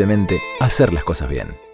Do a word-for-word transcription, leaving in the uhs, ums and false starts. simplemente hacer las cosas bien.